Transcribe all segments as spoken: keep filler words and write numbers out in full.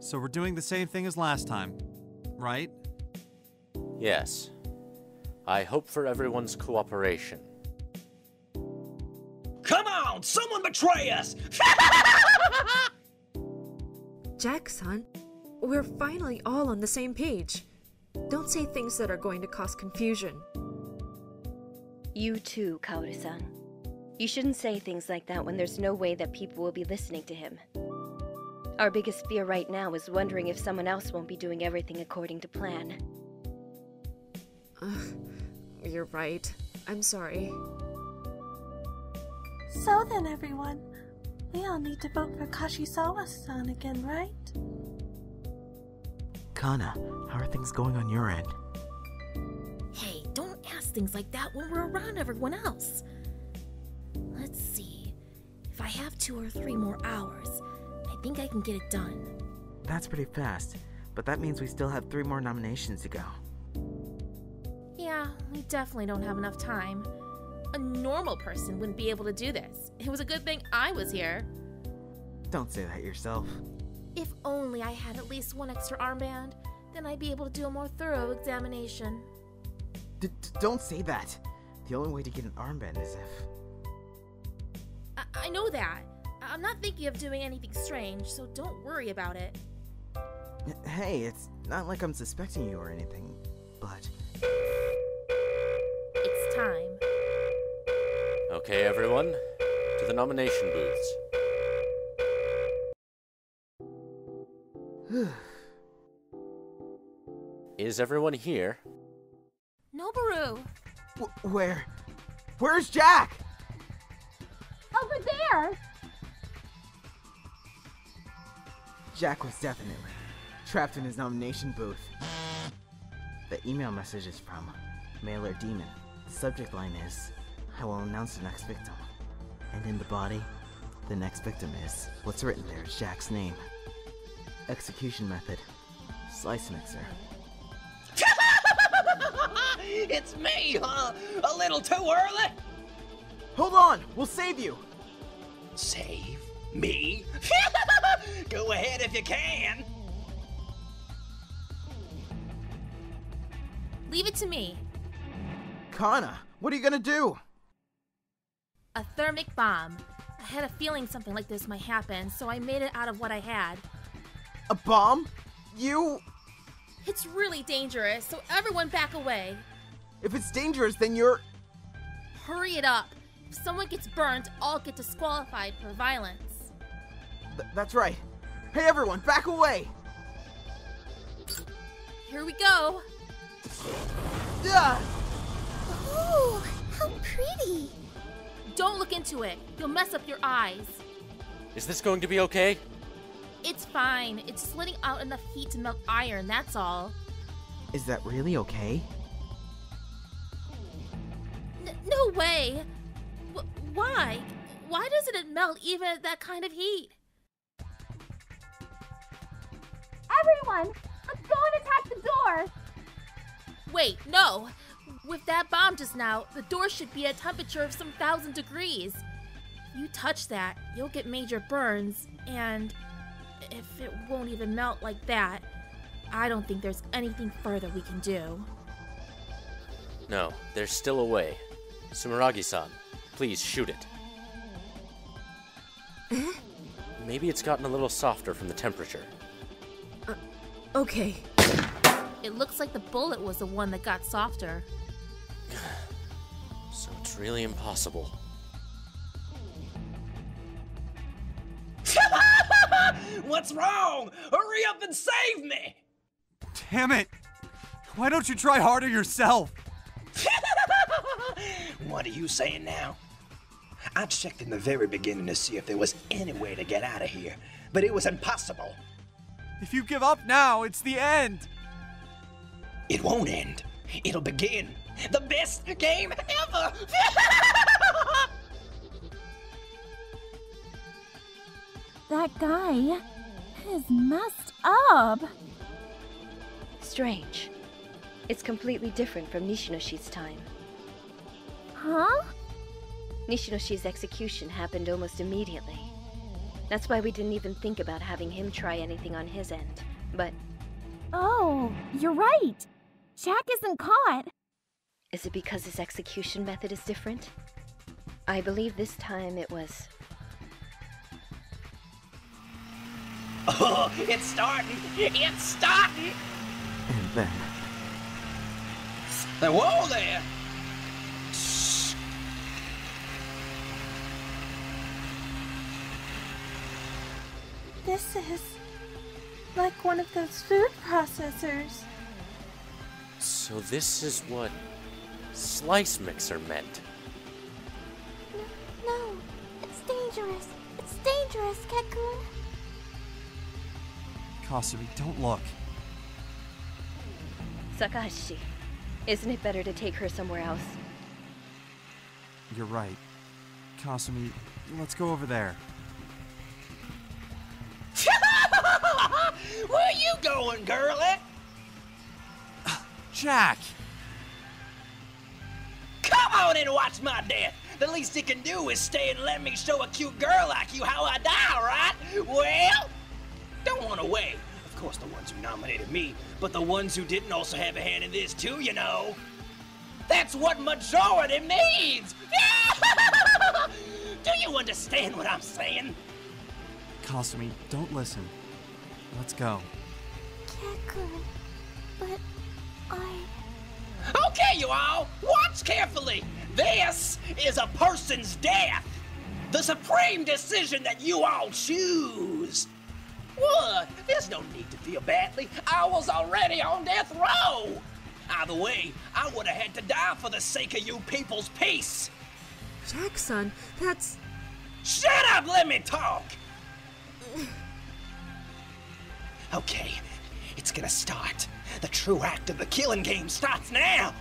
So we're doing the same thing as last time, right? Yes. I hope for everyone's cooperation. Come on! Someone betray us! Jackson, we're finally all on the same page. Don't say things that are going to cause confusion. You too, Kaoru-san. You shouldn't say things like that when there's no way that people will be listening to him. Our biggest fear right now is wondering if someone else won't be doing everything according to plan. Ugh, you're right. I'm sorry. So then, everyone, we all need to vote for Kashisawa-san again, right? Kana, how are things going on your end? Hey, don't ask things like that when we're around everyone else. Let's see. If I have two or three more hours, I think I can get it done. That's pretty fast, but that means we still have three more nominations to go. Yeah, we definitely don't have enough time. A normal person wouldn't be able to do this. It was a good thing I was here. Don't say that yourself. If only I had at least one extra armband, then I'd be able to do a more thorough examination. D- don't say that. The only way to get an armband is if... I, I know that. I'm not thinking of doing anything strange, so don't worry about it. Hey, it's not like I'm suspecting you or anything, but... It's time. Okay, everyone, to the nomination booths. Is everyone here? Noboru! W where? Where's Jack? Over there! Jack was definitely trapped in his nomination booth. The email message is from Mailer Demon. The subject line is, I will announce the next victim. And in the body, the next victim is, what's written there is Jack's name. Execution method, Slice Mixer. It's me, huh? A little too early? Hold on, we'll save you. Save me? Go ahead if you can. Leave it to me. Kana, what are you gonna do? A thermic bomb. I had a feeling something like this might happen, so I made it out of what I had. A bomb? You... It's really dangerous, so everyone back away. If it's dangerous, then you're... Hurry it up. If someone gets burnt, all get disqualified for violence. Th- that's right. Hey everyone, back away! Here we go! Ah! Ooh, how pretty! Don't look into it. You'll mess up your eyes. Is this going to be okay? It's fine. It's slitting out enough heat to melt iron, that's all. Is that really okay? N no way! W why? Why doesn't it melt even at that kind of heat? Everyone! Let's go and attack the door! Wait, no! With that bomb just now, the door should be at a temperature of some thousand degrees. If you touch that, you'll get major burns, and... If it won't even melt like that, I don't think there's anything further we can do. No, there's still a way. Sumeragi-san, please shoot it. Maybe it's gotten a little softer from the temperature. Uh, okay. It looks like the bullet was the one that got softer. So it's really impossible. What's wrong? Hurry up and save me! Damn it! Why don't you try harder yourself? What are you saying now? I checked in the very beginning to see if there was any way to get out of here, but it was impossible. If you give up now, it's the end. It won't end. It'll begin. The best game ever! That guy is messed up. Strange. It's completely different from Nishinoshi's time. Huh? Nishinoshi's execution happened almost immediately. That's why we didn't even think about having him try anything on his end, but... Oh, you're right! Jack isn't caught! Is it because his execution method is different? I believe this time it was... Oh, it's starting! It's starting! And then... Whoa there! Shh. This is... like one of those food processors. So this is what... Slice Mixer meant. No, no. It's dangerous. It's dangerous, Kakun. Kasumi, don't look. Sakashi, isn't it better to take her somewhere else? You're right. Kasumi, let's go over there. Where are you going, girlie? Jack! Come on and watch my death! The least you can do is stay and let me show a cute girl like you how I die, right? Well... Don't run away. Of course, the ones who nominated me, but the ones who didn't also have a hand in this too, you know. That's what majority means! Do you understand what I'm saying? Kasumi, don't listen. Let's go. Kakun, but I... Okay, you all! Watch carefully! This is a person's death! The supreme decision that you all choose! What? There's no need to feel badly. I was already on death row! Either way, I would have had to die for the sake of you people's peace! Jackson, that's... Shut up! Let me talk! Okay, it's gonna start. The true act of the killing game starts now!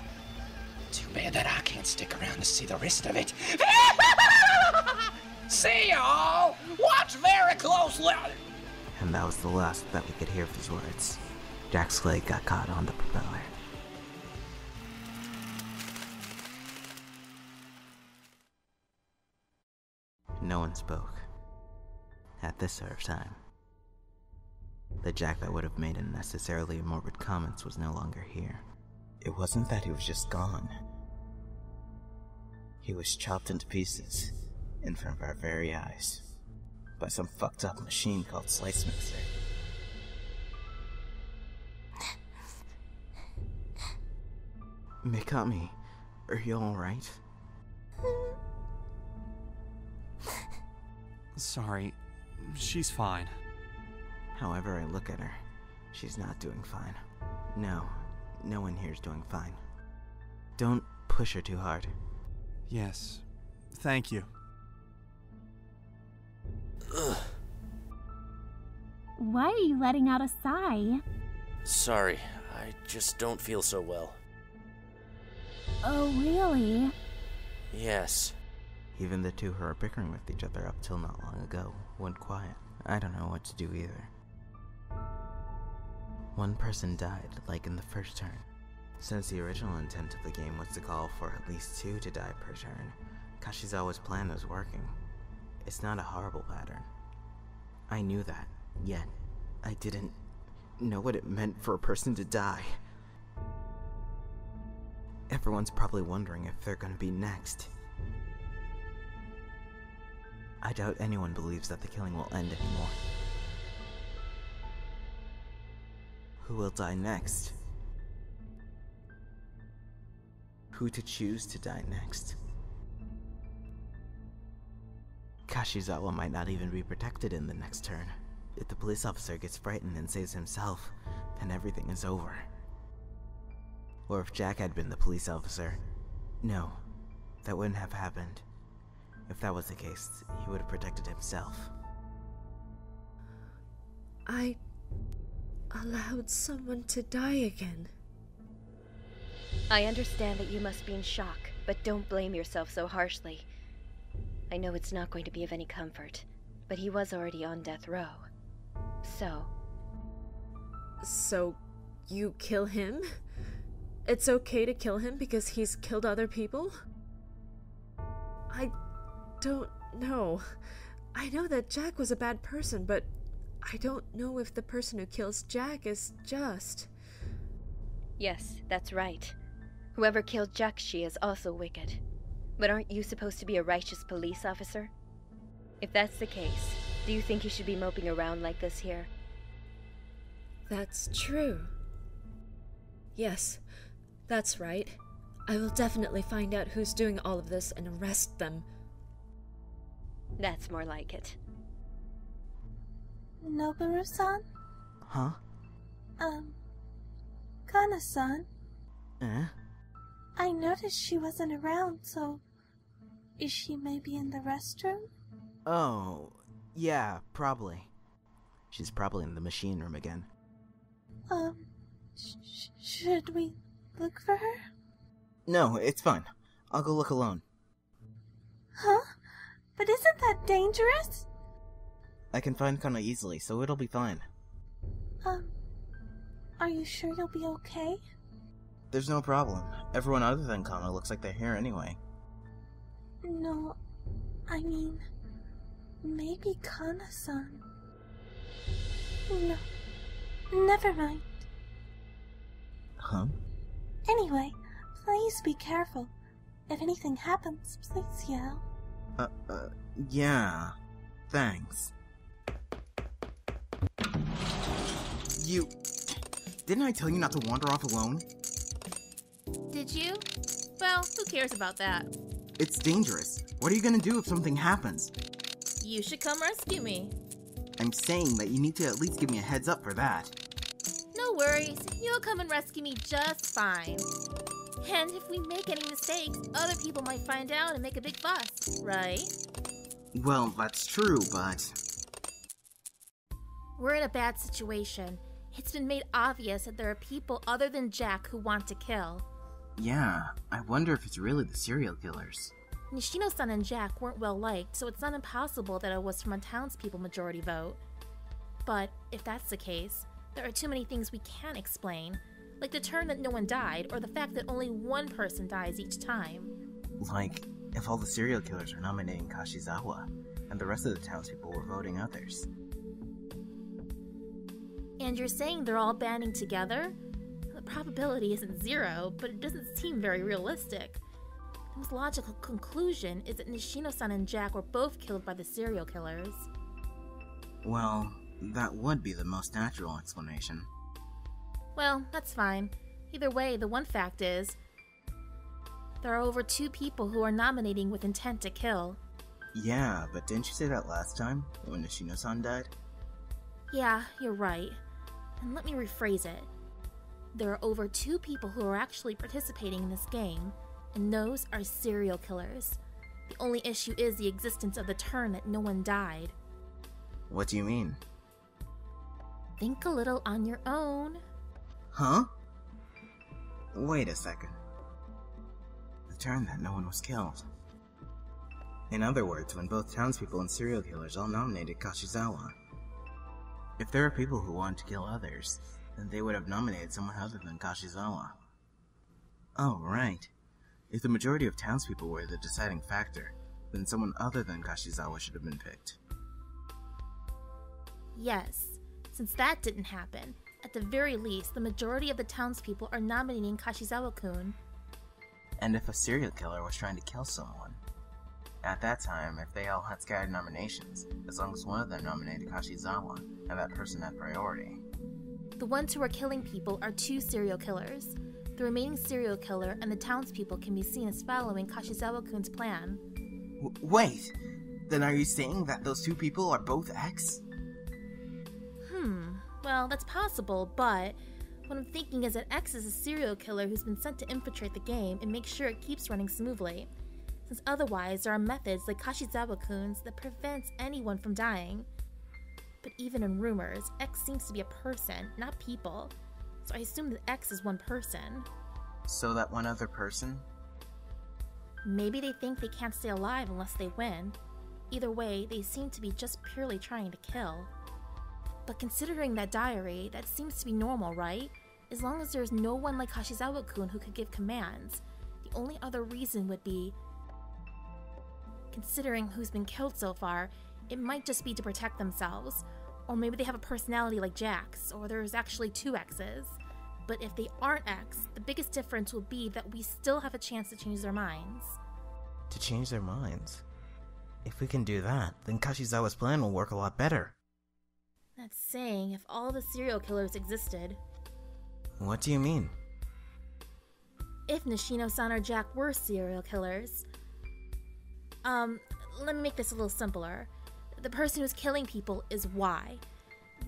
Too bad that I can't stick around to see the rest of it. See y'all! Watch very closely! And that was the last that we could hear of his words. Jack's leg got caught on the propeller. No one spoke. At this hour of time. The Jack that would have made unnecessarily morbid comments was no longer here. It wasn't that he was just gone. He was chopped into pieces, in front of our very eyes. By some fucked up machine called Slice Mixer. Mikami, are you alright? Sorry, she's fine. However I look at her, she's not doing fine. No, no one here's doing fine. Don't push her too hard. Yes, thank you. Ugh. Why are you letting out a sigh? Sorry, I just don't feel so well. Oh, really? Yes. Even the two who were bickering with each other up till not long ago went quiet. I don't know what to do either. One person died, like in the first turn. Since the original intent of the game was to call for at least two to die per turn, Kashizawa's plan was working. It's not a horrible pattern. I knew that, yet I didn't know what it meant for a person to die. Everyone's probably wondering if they're gonna be next. I doubt anyone believes that the killing will end anymore. Who will die next? Who to choose to die next? Kashizawa might not even be protected in the next turn. If the police officer gets frightened and saves himself, then everything is over. Or if Jack had been the police officer. No, that wouldn't have happened. If that was the case, he would have protected himself. I... allowed someone to die again. I understand that you must be in shock, but don't blame yourself so harshly. I know it's not going to be of any comfort, but he was already on death row. So... So... you kill him? It's okay to kill him because he's killed other people? I... don't know. I know that Jack was a bad person, but I don't know if the person who kills Jack is just. Yes, that's right. Whoever killed Jakshi is also wicked. But aren't you supposed to be a righteous police officer? If that's the case, do you think he should be moping around like this here? That's true. Yes, that's right. I will definitely find out who's doing all of this and arrest them. That's more like it. Noboru-san? Huh? Um... Kana-san? Eh? I noticed she wasn't around, so... Is she maybe in the restroom? Oh... Yeah, probably. She's probably in the machine room again. Um... Sh sh should we look for her? No, it's fine. I'll go look alone. Huh? But isn't that dangerous? I can find Kana easily, so it'll be fine. Um... Are you sure you'll be okay? There's no problem. Everyone other than Kana looks like they're here anyway. No... I mean... Maybe Kana-san... No... Never mind. Huh? Anyway, please be careful. If anything happens, please yell. Uh, uh, yeah... Thanks. You... Didn't I tell you not to wander off alone? Did you? Well, who cares about that? It's dangerous. What are you gonna do if something happens? You should come rescue me. I'm saying that you need to at least give me a heads up for that. No worries. You'll come and rescue me just fine. And if we make any mistakes, other people might find out and make a big fuss, right? Well, that's true, but... We're in a bad situation. It's been made obvious that there are people other than Jack who want to kill. Yeah, I wonder if it's really the serial killers. Nishino-san and Jack weren't well liked, so it's not impossible that it was from a townspeople majority vote. But if that's the case, there are too many things we can't explain, like the term that no one died, or the fact that only one person dies each time. Like... If all the serial killers were nominating Kashizawa, and the rest of the townspeople were voting others. And you're saying they're all banding together? The probability isn't zero, but it doesn't seem very realistic. The most logical conclusion is that Nishino-san and Jack were both killed by the serial killers. Well, that would be the most natural explanation. Well, that's fine. Either way, the one fact is... There are over two people who are nominating with intent to kill. Yeah, but didn't you say that last time, when Nishino-san died? Yeah, you're right. And let me rephrase it. There are over two people who are actually participating in this game, and those are serial killers. The only issue is the existence of the turn that no one died. What do you mean? Think a little on your own. Huh? Wait a second. Turn that no one was killed. In other words, when both townspeople and serial killers all nominated Kashizawa. If there are people who wanted to kill others, then they would have nominated someone other than Kashizawa. Oh, right. If the majority of townspeople were the deciding factor, then someone other than Kashizawa should have been picked. Yes. Since that didn't happen, at the very least, the majority of the townspeople are nominating Kashizawa-kun. And if a serial killer was trying to kill someone, at that time, if they all had scattered nominations, as long as one of them nominated Kashizawa, and that person had priority. The ones who are killing people are two serial killers. The remaining serial killer and the townspeople can be seen as following Kashizawa-kun's plan. W wait! Then are you saying that those two people are both X? Hmm, well, that's possible, but... What I'm thinking is that X is a serial killer who's been sent to infiltrate the game and make sure it keeps running smoothly, since otherwise there are methods like Kashizawa-kun's that prevents anyone from dying. But even in rumors, X seems to be a person, not people, so I assume that X is one person. So that one other person? Maybe they think they can't stay alive unless they win. Either way, they seem to be just purely trying to kill. But considering that diary, that seems to be normal, right? As long as there's no one like Kashizawa-kun who could give commands, the only other reason would be... Considering who's been killed so far, It might just be to protect themselves, or maybe they have a personality like Jack's, or there's actually two X's. But if they aren't X, the biggest difference will be that we still have a chance to change their minds. To change their minds? If we can do that, then Kashizawa's plan will work a lot better. That's saying if all the serial killers existed. What do you mean? If Nishino-san or Jack were serial killers... Um, let me make this a little simpler. The person who's killing people is Y.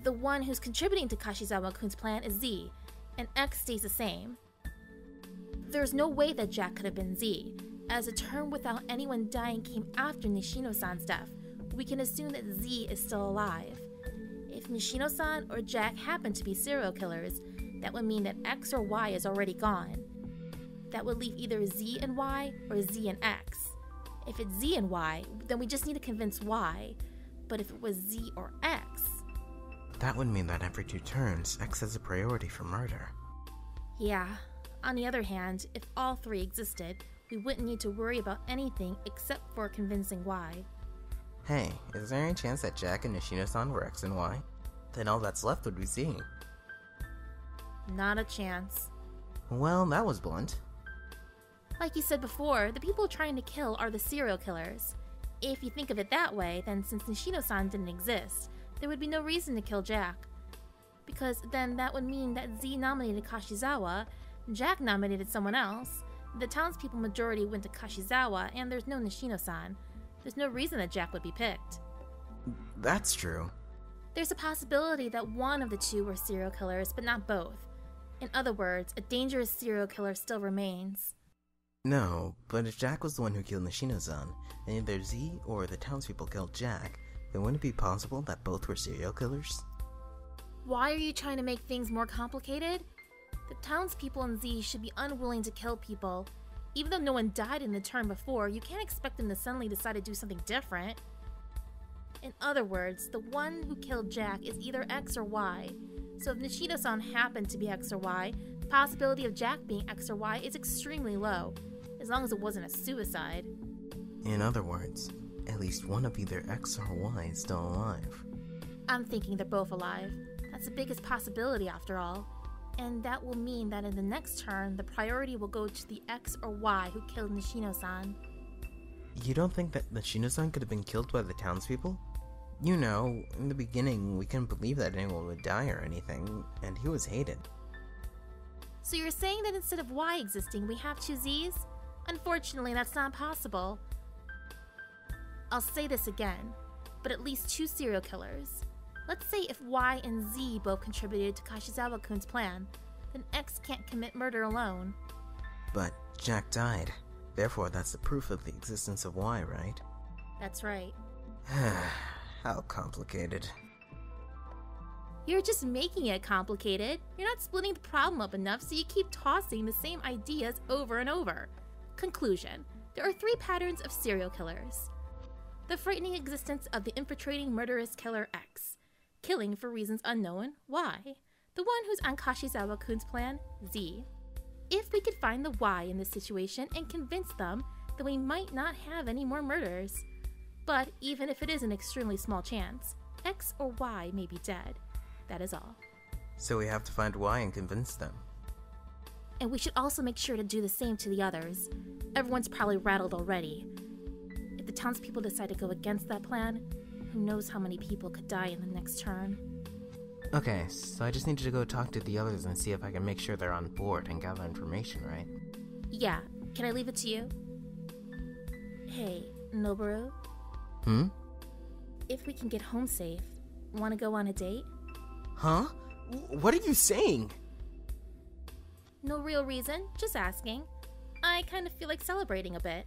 The one who's contributing to Kashizawa-kun's plan is Z, and X stays the same. There's no way that Jack could have been Z. As a term without anyone dying came after Nishino-san's death, we can assume that Z is still alive. If Nishino-san or Jack happen to be serial killers, that would mean that X or Y is already gone. That would leave either Z and Y or Z and X. If it's Z and Y, then we just need to convince Y. But if it was Z or X... That would mean that every two turns, X has a priority for murder. Yeah. On the other hand, if all three existed, we wouldn't need to worry about anything except for convincing Y. Hey, is there any chance that Jack and Nishino-san were X and Y? Then all that's left would be Z. Not a chance. Well, that was blunt. Like you said before, the people trying to kill are the serial killers. If you think of it that way, then since Nishino-san didn't exist, there would be no reason to kill Jack. Because then that would mean that Z nominated Kashizawa, Jack nominated someone else, the townspeople majority went to Kashizawa, and there's no Nishino-san. There's no reason that Jack would be picked. That's true. There's a possibility that one of the two were serial killers, but not both. In other words, a dangerous serial killer still remains. No, but if Jack was the one who killed Nishino-san, and either Z or the townspeople killed Jack, then wouldn't it be possible that both were serial killers? Why are you trying to make things more complicated? The townspeople and Z should be unwilling to kill people. Even though no one died in the turn before, you can't expect them to suddenly decide to do something different. In other words, the one who killed Jack is either X or Y. So if Nishino-san happened to be X or Y, the possibility of Jack being X or Y is extremely low, as long as it wasn't a suicide. In other words, at least one of either X or Y is still alive. I'm thinking they're both alive. That's the biggest possibility after all. And that will mean that in the next turn, the priority will go to the X or Y who killed Nishino-san. You don't think that Nishino-san could have been killed by the townspeople? You know, in the beginning, we couldn't believe that anyone would die or anything, and he was hated. So you're saying that instead of Y existing, we have two Zs? Unfortunately, that's not possible. I'll say this again, but at least two serial killers. Let's say if Y and Z both contributed to Kashizawa-kun's plan, then X can't commit murder alone. But Jack died. Therefore, that's the proof of the existence of Y, right? That's right. How complicated. You're just making it complicated. You're not splitting the problem up enough, so you keep tossing the same ideas over and over. Conclusion. There are three patterns of serial killers. The frightening existence of the infiltrating murderous killer X. Killing for reasons unknown, Y. The one who's on Kashizawa-kun's plan, Z. If we could find the Y in this situation and convince them, then we might not have any more murders. But even if it is an extremely small chance, X or Y may be dead. That is all. So we have to find Y and convince them. And we should also make sure to do the same to the others. Everyone's probably rattled already. If the townspeople decide to go against that plan, who knows how many people could die in the next turn. Okay, so I just needed to go talk to the others and see if I can make sure they're on board and gather information, right? Yeah. Can I leave it to you? Hey, Noboru? Hmm? If we can get home safe, want to go on a date? Huh? What are you saying? No real reason, just asking. I kind of feel like celebrating a bit.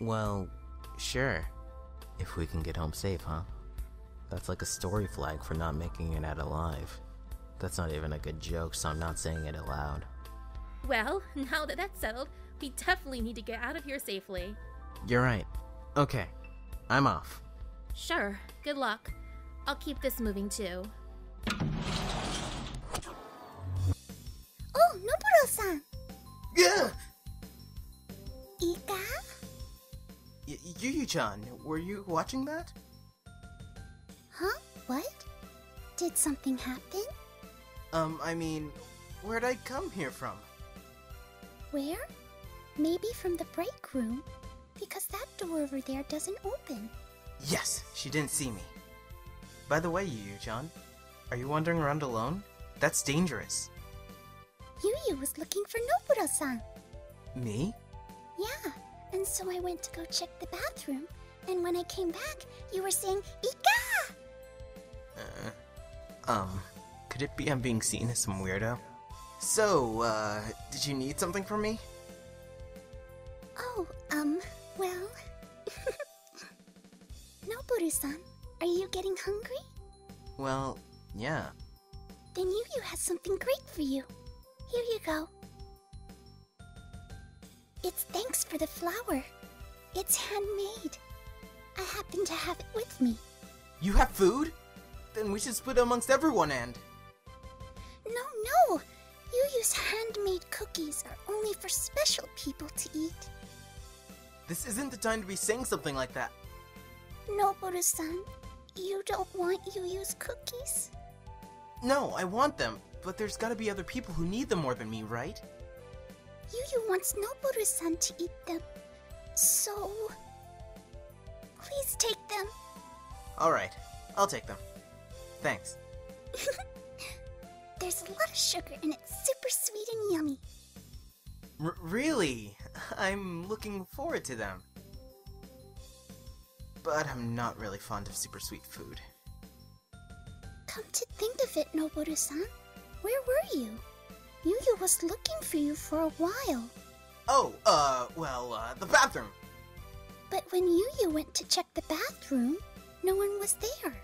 Well, sure. If we can get home safe, huh? That's like a story flag for not making it out alive. That's not even a good joke, so I'm not saying it aloud. Well, now that that's settled, we definitely need to get out of here safely. You're right. Okay, I'm off. Sure, good luck. I'll keep this moving too. Oh, Noboru-san! Yeah! Eeka? Yu Yu John, were you watching that? What? Did something happen? Um, I mean, where'd I come here from? Where? Maybe from the break room, because that door over there doesn't open. Yes, she didn't see me. By the way, Yu Yu John, are you wandering around alone? That's dangerous. Yu Yu was looking for Noboru-san. Me? Yeah, and so I went to go check the bathroom, and when I came back, you were saying, Eeka! Uh, um, could it be I'm being seen as some weirdo? So, uh, did you need something from me? Oh, um, well... Noboru-san, are you getting hungry? Well, yeah. Then Yu Yu has something great for you. Here you go. It's thanks for the flower. It's handmade. I happen to have it with me. You have food? Then we should split it amongst everyone and... No, no! Yu's handmade cookies are only for special people to eat. This isn't the time to be saying something like that. Noboru-san, you don't want Yu's cookies? No, I want them, but there's gotta be other people who need them more than me, right? Yu-Yu wants Noboru-san to eat them, so... please take them. Alright, I'll take them. Thanks. There's a lot of sugar and it's super sweet and yummy. R- really? I'm looking forward to them. But I'm not really fond of super sweet food. Come to think of it, Noboru-san, where were you? Yu-Yu was looking for you for a while. Oh, uh, well, uh, the bathroom! But when Yu-Yu went to check the bathroom, no one was there.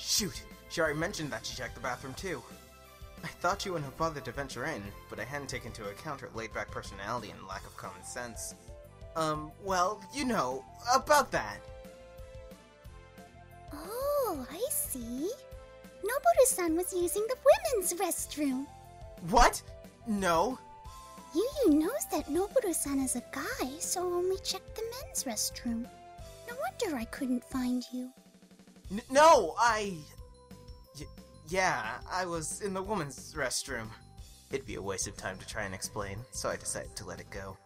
Shoot, she already mentioned that she checked the bathroom too. I thought you wouldn't have bothered to venture in, but I hadn't taken into account her laid-back personality and lack of common sense. Um, well, you know, about that. Oh, I see. Noboru-san was using the women's restroom. What? No. Yu-Yu knows that Noboru-san is a guy, so only checked the men's restroom. No wonder I couldn't find you. N no, I... Y yeah, I was in the woman's restroom. It'd be a waste of time to try and explain, so I decided to let it go.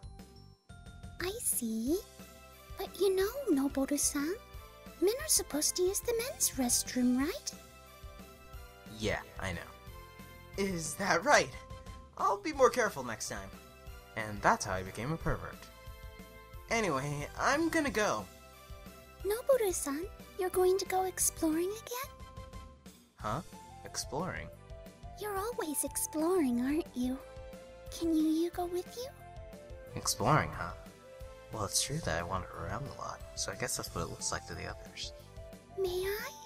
I see. But you know, Noboru-san, men are supposed to use the men's restroom, right? Yeah, I know. Is that right? I'll be more careful next time. And that's how I became a pervert. Anyway, I'm gonna go. Noboru-san, you're going to go exploring again? Huh? Exploring? You're always exploring, aren't you? Can Yu-Yu go with you? Exploring, huh? Well, it's true that I wander around a lot, so I guess that's what it looks like to the others. May I?